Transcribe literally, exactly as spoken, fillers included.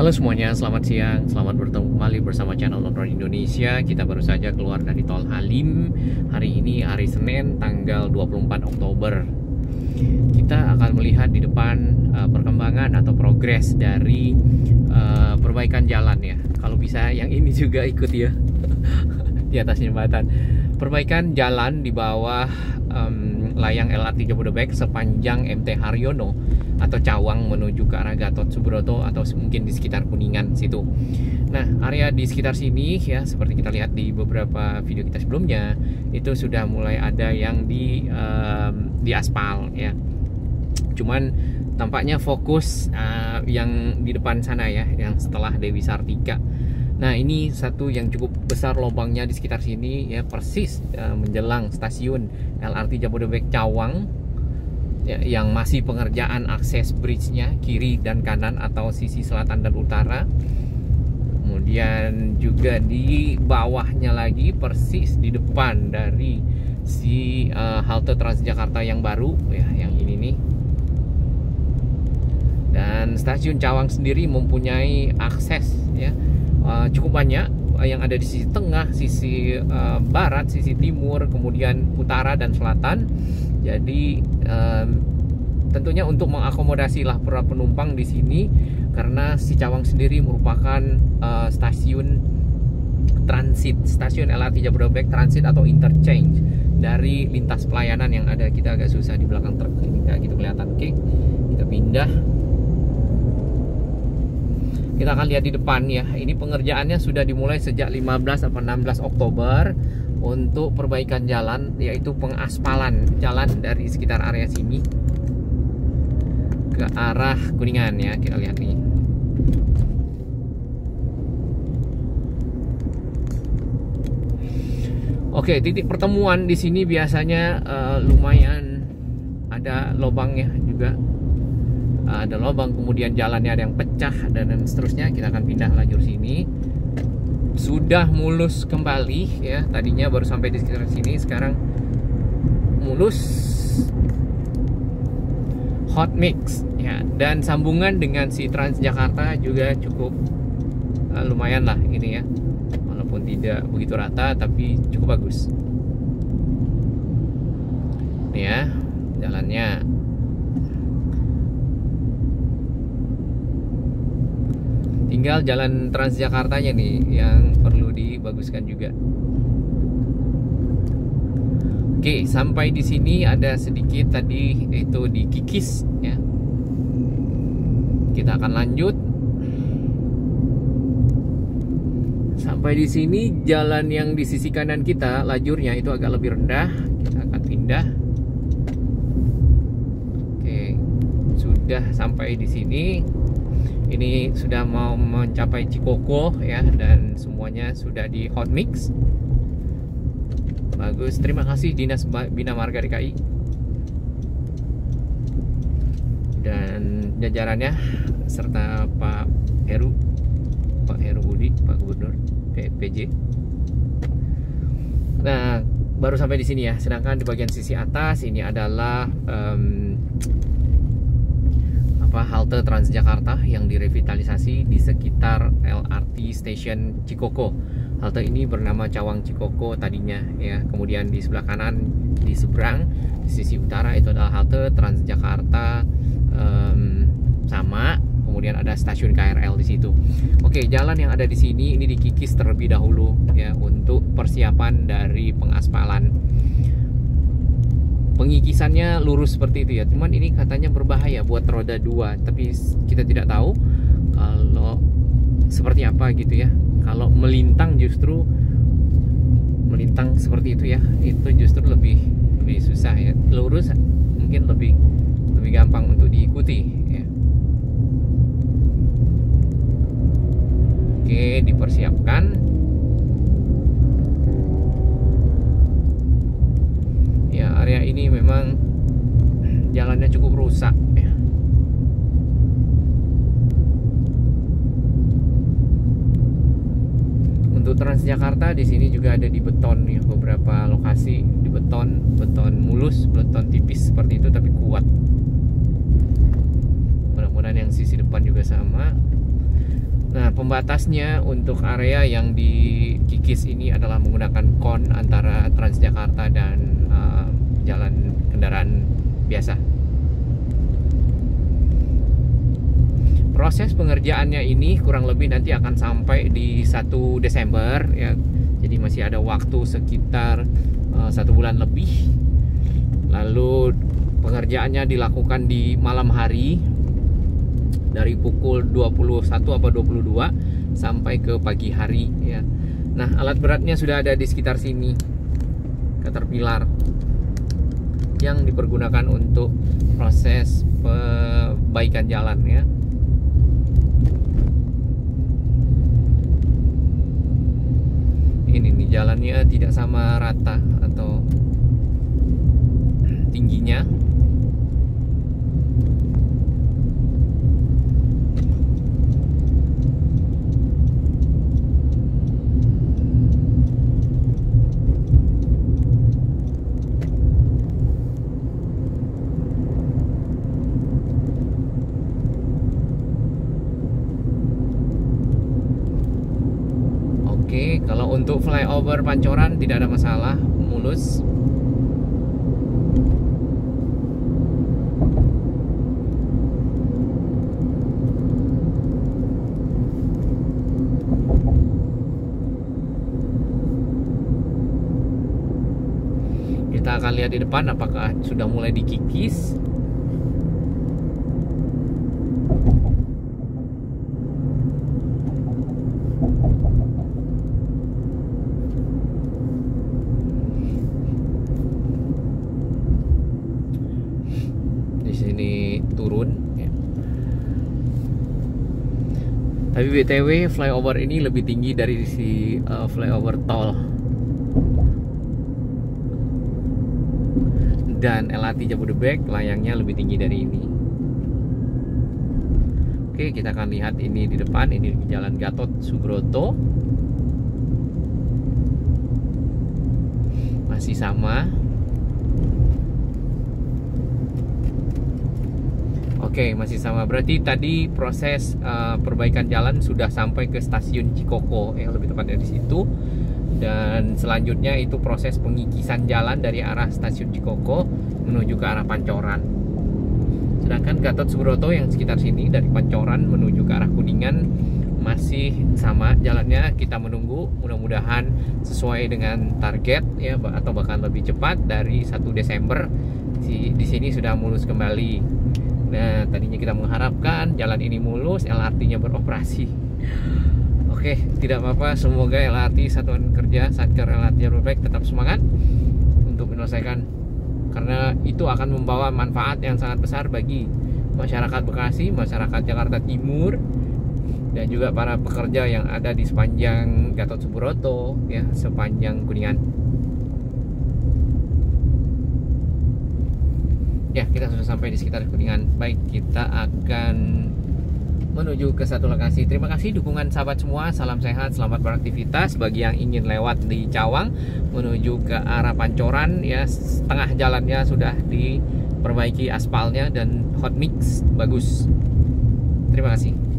Halo semuanya, selamat siang. Selamat bertemu kembali bersama channel On Road Indonesia. Kita baru saja keluar dari Tol Halim. Hari ini hari Senin tanggal dua puluh empat Oktober. Kita akan melihat di depan uh, perkembangan atau progres dari uh, perbaikan jalan ya. Kalau bisa yang ini juga ikut ya. Di atas jembatan. Perbaikan jalan di bawah um, Layang L R T Jabodebek sepanjang M T Haryono atau Cawang menuju ke arah Gatot Subroto atau mungkin di sekitar Kuningan situ. Nah, area di sekitar sini ya seperti kita lihat di beberapa video kita sebelumnya itu sudah mulai ada yang di um, di aspal ya. Cuman tampaknya fokus uh, yang di depan sana ya, yang setelah Dewi Sartika. Nah, ini satu yang cukup besar lubangnya di sekitar sini ya, persis uh, menjelang stasiun L R T Jabodebek Cawang. Yang masih pengerjaan akses bridge-nya kiri dan kanan atau sisi selatan dan utara. Kemudian juga di bawahnya lagi persis di depan dari si uh, halte Transjakarta yang baru ya, yang ini nih. Dan stasiun Cawang sendiri mempunyai akses ya uh, cukup banyak yang ada di sisi tengah, sisi uh, barat, sisi timur, kemudian utara dan selatan. Jadi um, tentunya untuk mengakomodasilah para penumpang di sini, karena si Cawang sendiri merupakan uh, stasiun transit, stasiun L R T Jabodebek transit atau interchange dari lintas pelayanan yang ada. Kita agak susah di belakang truk ini, nggak gitu kelihatan. Oke, kita pindah. Kita akan lihat di depan ya. Ini pengerjaannya sudah dimulai sejak lima belas atau enam belas Oktober. Untuk perbaikan jalan, yaitu pengaspalan jalan dari sekitar area sini ke arah Kuningan ya. Kita lihat nih. Oke, titik pertemuan di sini biasanya uh, lumayan ada lobangnya juga. Uh, ada lobang, kemudian jalannya ada yang pecah dan, dan seterusnya. Kita akan pindah lajur sini. Sudah mulus kembali ya, tadinya baru sampai di sekitar sini, sekarang mulus. HOTMIX ya, dan sambungan dengan si Transjakarta juga cukup uh, lumayan lah ini ya, walaupun tidak begitu rata tapi cukup bagus ini ya jalannya. Tinggal jalan Transjakartanya nih yang perlu dibaguskan juga. Oke, sampai di sini ada sedikit tadi itu dikikis ya. Kita akan lanjut. Sampai di sini jalan yang di sisi kanan kita lajurnya itu agak lebih rendah. Kita akan pindah. Oke, sudah sampai di sini. Ini sudah mau mencapai Cikoko ya, dan semuanya sudah di HOTMIX. Bagus, terima kasih Dinas Bina Marga D K I dan jajarannya serta Pak Heru, Pak Heru Budi, Pak Gubernur P J. Nah, baru sampai di sini ya. Sedangkan di bagian sisi atas ini adalah um, halte Transjakarta yang direvitalisasi di sekitar L R T Station Cikoko. Halte ini bernama Cawang Cikoko tadinya ya. Kemudian di sebelah kanan, di seberang, di sisi utara itu adalah halte Transjakarta um, sama. Kemudian ada stasiun K R L di situ. Oke, jalan yang ada di sini ini dikikis terlebih dahulu ya untuk persiapan dari pengaspalan. Pengikisannya lurus seperti itu ya, cuman ini katanya berbahaya buat roda dua, tapi kita tidak tahu kalau seperti apa gitu ya. Kalau melintang justru melintang seperti itu ya, itu justru lebih lebih susah ya. Lurus mungkin lebih lebih gampang untuk diikuti ya. Oke, dipersiapkan. Ya, area ini memang jalannya cukup rusak ya. Untuk Transjakarta di sini juga ada di beton ya, beberapa lokasi di beton, beton mulus, beton tipis seperti itu tapi kuat. Mudah-mudahan yang sisi depan juga sama. Pembatasnya untuk area yang dikikis ini adalah menggunakan kon antara Transjakarta dan uh, jalan kendaraan biasa. Proses pengerjaannya ini kurang lebih nanti akan sampai di satu Desember ya. Jadi masih ada waktu sekitar uh, satu bulan lebih. Lalu pengerjaannya dilakukan di malam hari dari pukul dua puluh satu atau dua puluh dua sampai ke pagi hari ya. Nah, alat beratnya sudah ada di sekitar sini. Caterpillar yang dipergunakan untuk proses perbaikan jalan ya. Ini nih, jalannya tidak sama rata atau tingginya. Oke, kalau untuk flyover Pancoran tidak ada masalah, mulus. Kita akan lihat di depan apakah sudah mulai dikikis. Tapi B T W flyover ini lebih tinggi dari si uh, flyover tol dan L R T Jabodebek, layangnya lebih tinggi dari ini. Oke, kita akan lihat ini di depan, ini di Jalan Gatot Subroto. Masih sama. Oke, masih sama. Berarti tadi proses uh, perbaikan jalan sudah sampai ke stasiun Cikoko, yang lebih tepatnya di situ. Dan selanjutnya itu proses pengikisan jalan dari arah stasiun Cikoko menuju ke arah Pancoran. Sedangkan Gatot Subroto yang sekitar sini dari Pancoran menuju ke arah Kuningan masih sama jalannya. Kita menunggu, mudah-mudahan sesuai dengan target ya, atau bahkan lebih cepat dari satu Desember. Di, di sini sudah mulus kembali. Nah, tadinya kita mengharapkan jalan ini mulus, L R T-nya beroperasi. Oke, tidak apa-apa. Semoga L R T Satuan Kerja Satker L R T Jabodebek tetap semangat untuk menyelesaikan, karena itu akan membawa manfaat yang sangat besar bagi masyarakat Bekasi, masyarakat Jakarta Timur, dan juga para pekerja yang ada di sepanjang Gatot Subroto ya, sepanjang Kuningan. Ya, kita sudah sampai di sekitar Kuningan. Baik, kita akan menuju ke satu lokasi. Terima kasih dukungan sahabat semua. Salam sehat, selamat beraktivitas. Bagi yang ingin lewat di Cawang menuju ke arah Pancoran ya, setengah jalannya sudah diperbaiki aspalnya dan hot mix bagus. Terima kasih.